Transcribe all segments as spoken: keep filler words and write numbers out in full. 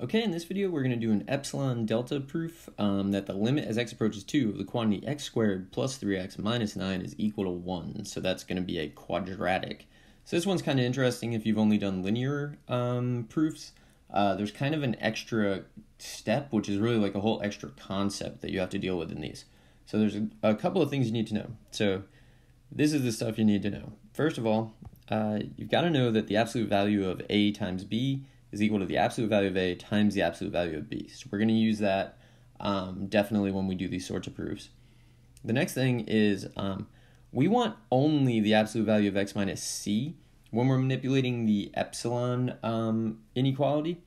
Okay, in this video we're going to do an epsilon-delta proof um, that the limit as x approaches two of the quantity x squared plus three x minus nine is equal to one. So that's going to be a quadratic. So this one's kind of interesting if you've only done linear um, proofs. Uh, there's kind of an extra step, which is really like a whole extra concept that you have to deal with in these. So there's a, a couple of things you need to know. So this is the stuff you need to know. First of all, uh, you've got to know that the absolute value of a times b is equal to the absolute value of A times the absolute value of B. So we're going to use that um, definitely when we do these sorts of proofs. The next thing is um, we want only the absolute value of X minus C when we're manipulating the epsilon um, inequality.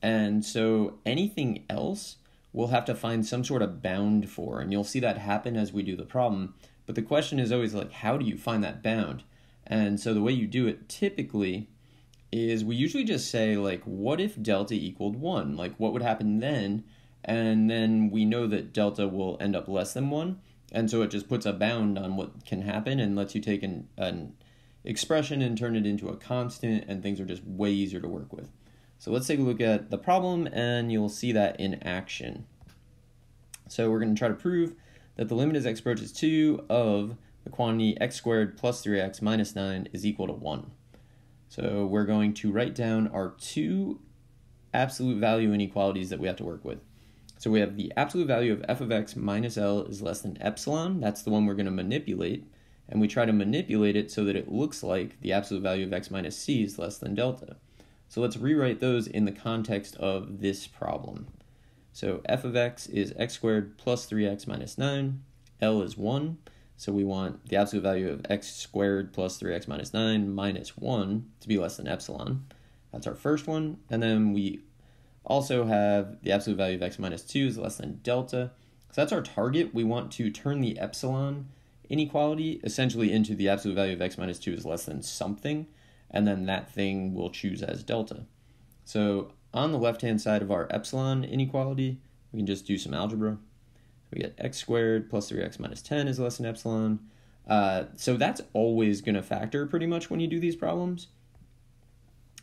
And so anything else we'll have to find some sort of bound for. And you'll see that happen as we do the problem. But the question is always like, how do you find that bound? And so the way you do it typically is we usually just say, like, what if delta equaled one? Like, what would happen then? And then we know that delta will end up less than one. And so it just puts a bound on what can happen and lets you take an, an expression and turn it into a constant, and things are just way easier to work with. So let's take a look at the problem, and you'll see that in action. So we're going to try to prove that the limit as x approaches two of the quantity x squared plus three x minus nine is equal to one. So we're going to write down our two absolute value inequalities that we have to work with. So we have the absolute value of f of x minus L is less than epsilon. That's the one we're going to manipulate. And we try to manipulate it so that it looks like the absolute value of x minus C is less than delta. So let's rewrite those in the context of this problem. So f of x is x squared plus three x minus nine. L is one. So we want the absolute value of x squared plus three x minus nine minus one to be less than epsilon. That's our first one. And then we also have the absolute value of x minus two is less than delta. So that's our target. We want to turn the epsilon inequality essentially into the absolute value of x minus two is less than something. And then that thing we'll choose as delta. So on the left-hand side of our epsilon inequality, we can just do some algebra. We get x squared plus three x minus ten is less than epsilon. Uh, so that's always going to factor pretty much when you do these problems.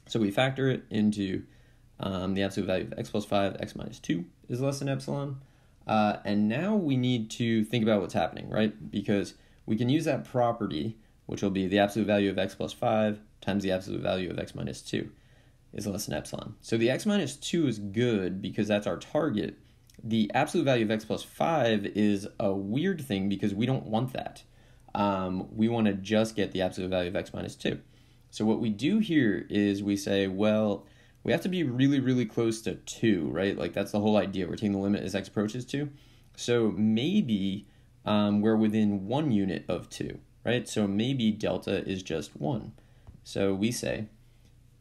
So we factor it into um, the absolute value of x plus five, x minus two is less than epsilon. Uh, and now we need to think about what's happening, right? Because we can use that property, which will be the absolute value of x plus five times the absolute value of x minus two is less than epsilon. So the x minus two is good because that's our target. The absolute value of x plus five is a weird thing because we don't want that. Um, we want to just get the absolute value of x minus two. So what we do here is we say, well, we have to be really, really close to two, right? Like that's the whole idea. We're taking the limit as x approaches two. So maybe um, we're within one unit of two, right? So maybe delta is just one. So we say,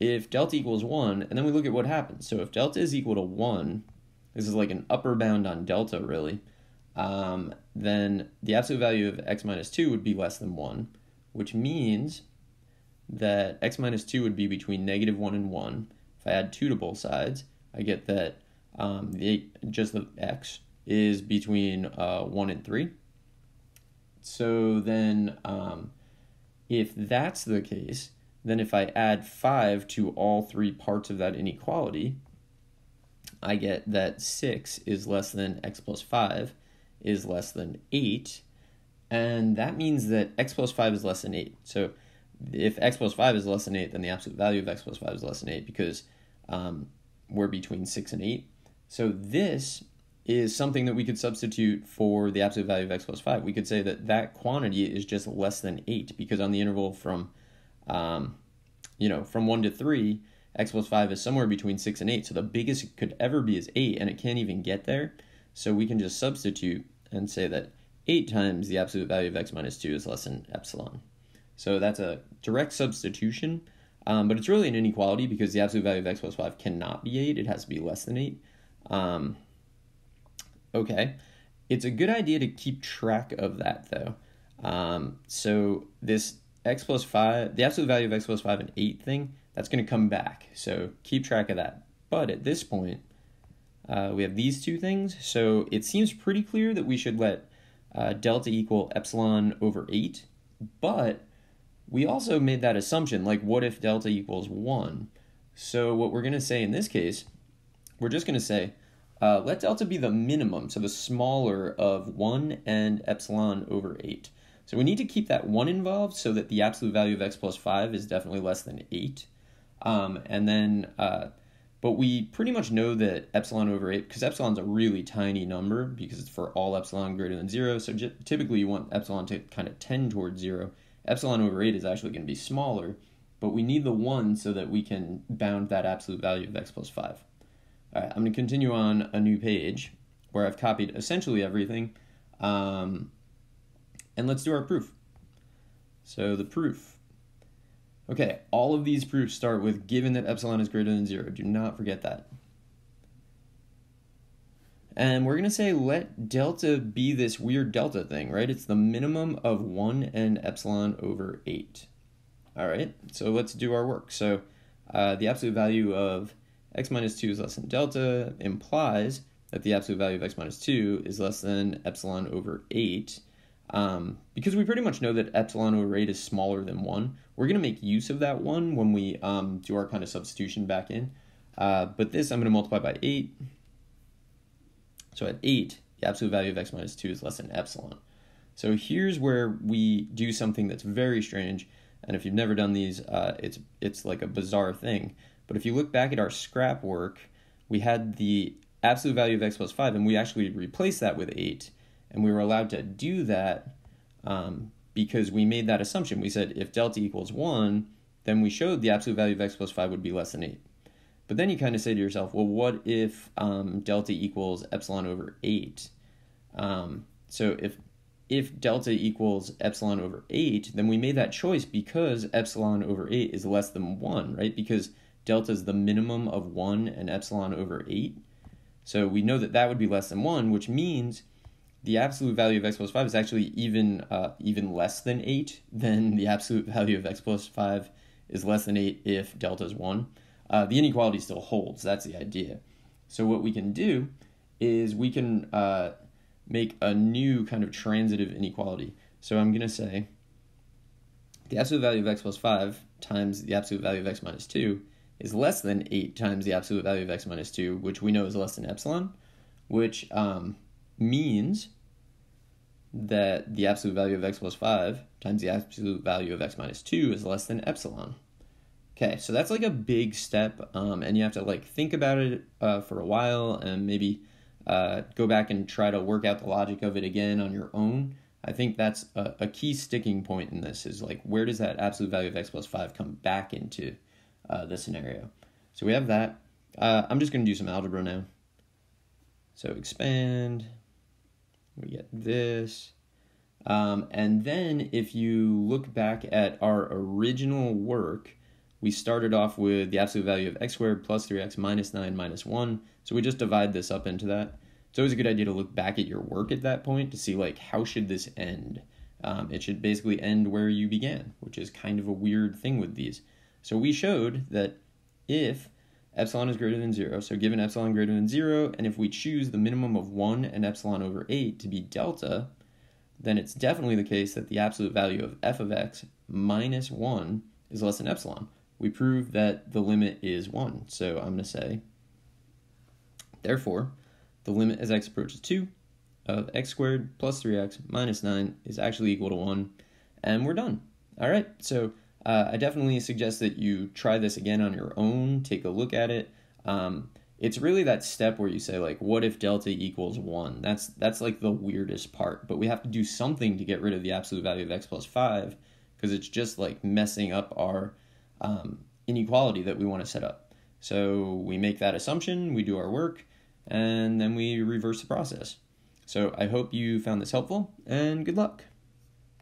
if delta equals one, and then we look at what happens. So if delta is equal to one, this is like an upper bound on delta, really, um, then the absolute value of x minus two would be less than one, which means that x minus two would be between negative one and one. If I add two to both sides, I get that um, the just the x is between uh, one and three. So then um, if that's the case, then if I add five to all three parts of that inequality, I get that six is less than x plus five is less than eight, and that means that x plus five is less than eight. So if x plus five is less than eight, then the absolute value of x plus five is less than eight because um, we're between six and eight. So this is something that we could substitute for the absolute value of x plus five. We could say that that quantity is just less than eight because on the interval from, um, you know, from one to three, x plus five is somewhere between six and eight. So the biggest it could ever be is eight, and it can't even get there. So we can just substitute and say that eight times the absolute value of x minus two is less than epsilon. So that's a direct substitution, um, but it's really an inequality because the absolute value of x plus five cannot be eight. It has to be less than eight. Um, okay. It's a good idea to keep track of that, though. Um, so this x plus five, the absolute value of x plus five and eight thing, that's going to come back, so keep track of that. But at this point, uh, we have these two things, so it seems pretty clear that we should let uh, delta equal epsilon over eight, but we also made that assumption, like what if delta equals one? So what we're going to say in this case we're just going to say, uh, let delta be the minimum, so the smaller of one and epsilon over eight. So we need to keep that one involved so that the absolute value of x plus five is definitely less than eight. Um, and then, uh, but we pretty much know that epsilon over eight, because epsilon's a really tiny number because it's for all epsilon greater than zero, so typically you want epsilon to kind of tend towards zero. Epsilon over eight is actually going to be smaller, but we need the one so that we can bound that absolute value of x plus five. All right, I'm going to continue on a new page where I've copied essentially everything. Um, and let's do our proof. So the proof. Okay, all of these proofs start with given that epsilon is greater than zero. Do not forget that. And we're going to say let delta be this weird delta thing, right? It's the minimum of one and epsilon over eight. All right, so let's do our work. So uh, the absolute value of x minus two is less than delta implies that the absolute value of x minus two is less than epsilon over eight. Um, because we pretty much know that epsilon over eight is smaller than one. We're going to make use of that one when we um, do our kind of substitution back in. Uh, but this I'm going to multiply by eight. So at eight, the absolute value of x minus two is less than epsilon. So here's where we do something that's very strange. And if you've never done these, uh, it's it's like a bizarre thing. But if you look back at our scrap work, we had the absolute value of x plus five, and we actually replaced that with eight. And we were allowed to do that um, because we made that assumption. We said if delta equals one, then we showed the absolute value of x plus five would be less than eight. But then you kind of say to yourself, well, what if um, delta equals epsilon over eight? Um, so if if delta equals epsilon over eight, then we made that choice because epsilon over eight is less than one, right? Because delta is the minimum of one and epsilon over eight. So we know that that would be less than one, which means the absolute value of x plus five is actually even uh, even less than eight. Then the absolute value of x plus five is less than eight if delta is one. Uh, the inequality still holds. That's the idea. So what we can do is we can uh, make a new kind of transitive inequality. So I'm going to say the absolute value of x plus five times the absolute value of x minus two is less than eight times the absolute value of x minus two, which we know is less than epsilon, which um, means that the absolute value of x plus five times the absolute value of x minus two is less than epsilon. Okay, so that's like a big step, um, and you have to like think about it uh, for a while and maybe uh, go back and try to work out the logic of it again on your own. I think that's a, a key sticking point in this is like, where does that absolute value of x plus five come back into uh, the scenario? So we have that. Uh, I'm just going to do some algebra now. So expand, we get this. Um, and then if you look back at our original work, we started off with the absolute value of x squared plus three x minus nine minus one. So we just divide this up into that. It's always a good idea to look back at your work at that point to see like how should this end? Um, it should basically end where you began, which is kind of a weird thing with these. So we showed that if epsilon is greater than zero, so given epsilon greater than zero, and if we choose the minimum of one and epsilon over eight to be delta, then it's definitely the case that the absolute value of f of x minus one is less than epsilon. We prove that the limit is one. So I'm going to say, therefore, the limit as x approaches two of x squared plus three x minus nine is actually equal to one. And we're done. All right. So uh, I definitely suggest that you try this again on your own. Take a look at it. Um, it's really that step where you say, like, what if delta equals one? That's, that's like the weirdest part. But we have to do something to get rid of the absolute value of x plus five because it's just like messing up our Um, inequality that we want to set up. So we make that assumption, we do our work, and then we reverse the process. So I hope you found this helpful, and good luck.